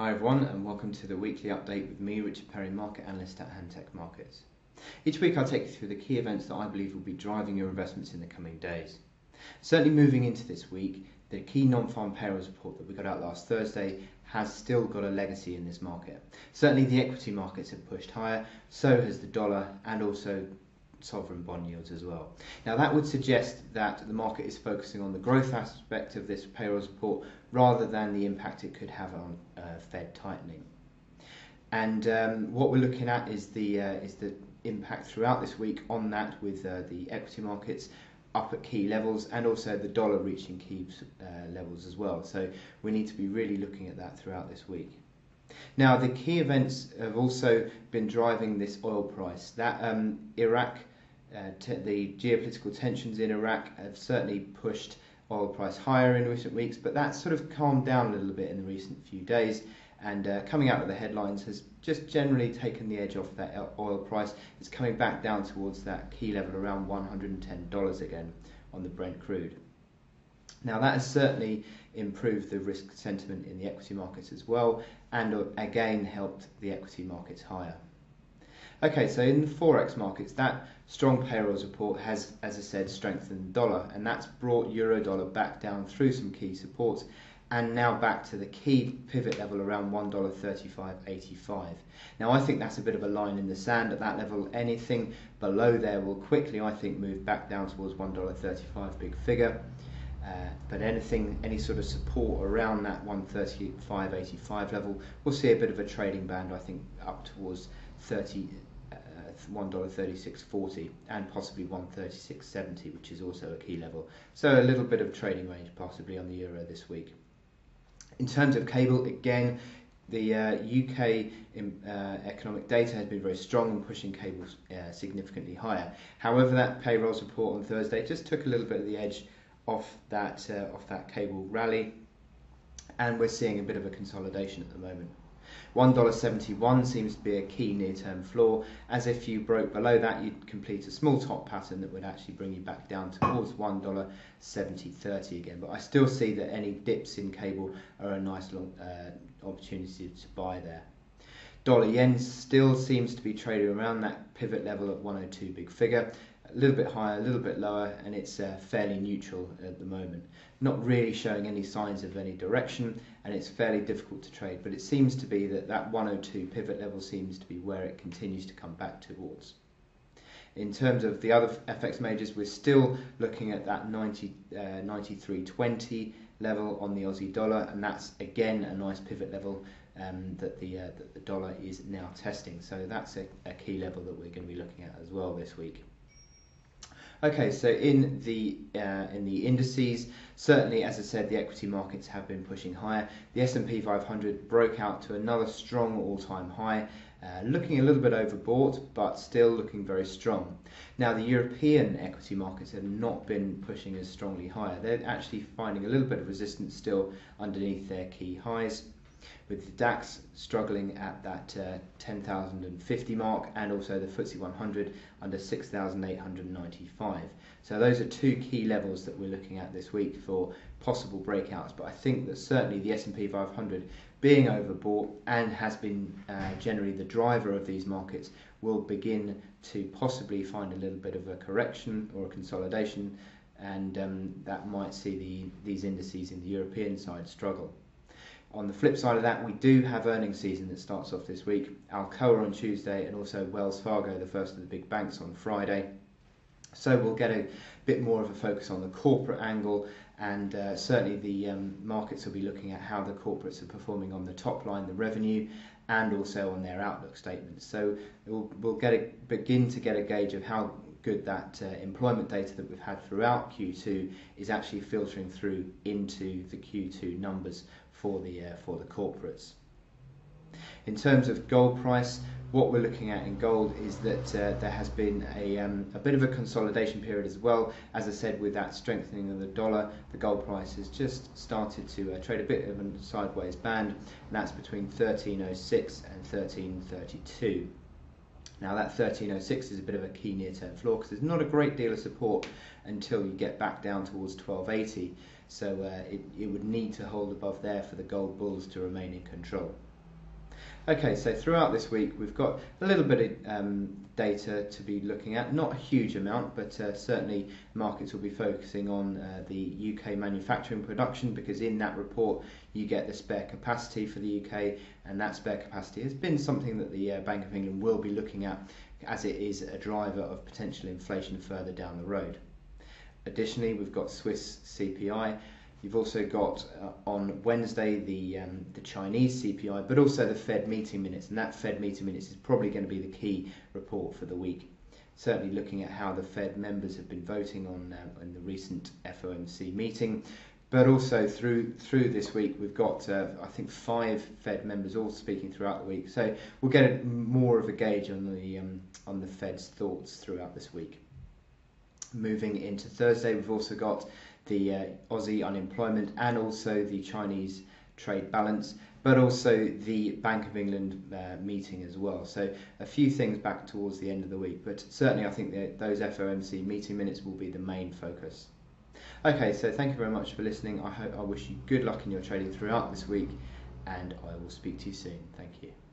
Hi everyone, and welcome to the weekly update with me, Richard Perry, market analyst at Hantec Markets. Each week I'll take you through the key events that I believe will be driving your investments in the coming days. Certainly moving into this week, the key non-farm payrolls report that we got out last Thursday has still got a legacy in this market. Certainly the equity markets have pushed higher, so has the dollar and also sovereign bond yields as well. Now that would suggest that the market is focusing on the growth aspect of this payrolls report rather than the impact it could have on Fed tightening. And what we're looking at is the impact throughout this week on that, with the equity markets up at key levels and also the dollar reaching key levels as well. So we need to be really looking at that throughout this week. Now the key events have also been driving this oil price. That Iraq, the geopolitical tensions in Iraq have certainly pushed oil price higher in recent weeks, but that's sort of calmed down a little bit in the recent few days, and coming out of the headlines has just generally taken the edge off that oil price. It's coming back down towards that key level around $110 again on the Brent crude. Now that has certainly improved the risk sentiment in the equity markets as well, and again helped the equity markets higher. Okay, so in the forex markets, that strong payrolls report has, as I said, strengthened the dollar, and that's brought euro dollar back down through some key supports and now back to the key pivot level around $1.3585. Now I think that's a bit of a line in the sand at that level. Anything below there will quickly, I think, move back down towards $1.35 big figure. But any sort of support around that 135.85 level, we'll see a bit of a trading band, I think, up towards $1.3640 and possibly $1.3670, which is also a key level. So a little bit of trading range possibly on the euro this week. In terms of cable, again, the UK economic data has been very strong in pushing cable significantly higher. However, that payrolls report on Thursday just took a little bit of the edge off that cable rally, and we're seeing a bit of a consolidation at the moment. $1.71 seems to be a key near-term floor, as if you broke below that you'd complete a small top pattern that would actually bring you back down towards $1.7030 again. But I still see that any dips in cable are a nice long opportunity to buy there. Dollar yen still seems to be trading around that pivot level at 102 big figure, a little bit higher, a little bit lower, and it's fairly neutral at the moment, not really showing any signs of any direction, and it's fairly difficult to trade, but it seems to be that that 102 pivot level seems to be where it continues to come back towards. In terms of the other FX majors, we're still looking at that 93.20 level on the Aussie dollar, and that's again a nice pivot level that the dollar is now testing, so that's a key level that we're going to be looking at as well this week. Okay, so in the indices, certainly, as I said, the equity markets have been pushing higher. The S&P 500 broke out to another strong all-time high, looking a little bit overbought, but still looking very strong. Now, the European equity markets have not been pushing as strongly higher. They're actually finding a little bit of resistance still underneath their key highs, with the DAX struggling at that 10,050 mark, and also the FTSE 100 under 6,895. So those are two key levels that we're looking at this week for possible breakouts, but I think that certainly the S&P 500 being overbought, and has been generally the driver of these markets, will begin to possibly find a little bit of a correction or a consolidation, and that might see these indices in the European side struggle. On the flip side of that, we do have earnings season that starts off this week. Alcoa on Tuesday, and also Wells Fargo, the first of the big banks, on Friday. So we'll get a bit more of a focus on the corporate angle, and certainly the markets will be looking at how the corporates are performing on the top line, the revenue, and also on their outlook statements. So we'll begin to get a gauge of how good that employment data that we've had throughout Q2 is actually filtering through into the Q2 numbers for the corporates. In terms of gold price, what we're looking at in gold is that there has been a bit of a consolidation period as well. As I said, with that strengthening of the dollar, the gold price has just started to trade a bit of a sideways band, and that's between 1306 and 1332. Now that 1306 is a bit of a key near-term floor, because there's not a great deal of support until you get back down towards 1280, so it would need to hold above there for the gold bulls to remain in control. Okay, so throughout this week we've got a little bit of data to be looking at, not a huge amount, but certainly markets will be focusing on the UK manufacturing production, because in that report you get the spare capacity for the UK, and that spare capacity has been something that the Bank of England will be looking at, as it is a driver of potential inflation further down the road. Additionally, we've got Swiss CPI. You've also got on Wednesday the Chinese CPI, but also the Fed meeting minutes, and that Fed meeting minutes is probably going to be the key report for the week. Certainly looking at how the Fed members have been voting on in the recent FOMC meeting, but also through this week we've got I think 5 Fed members all speaking throughout the week, so we'll get more of a gauge on the Fed's thoughts throughout this week. Moving into Thursday, we've also got the Aussie unemployment and also the Chinese trade balance, but also the Bank of England meeting as well. So a few things back towards the end of the week, but certainly I think that those FOMC meeting minutes will be the main focus. Okay, so thank you very much for listening. I wish you good luck in your trading throughout this week, and I will speak to you soon. Thank you.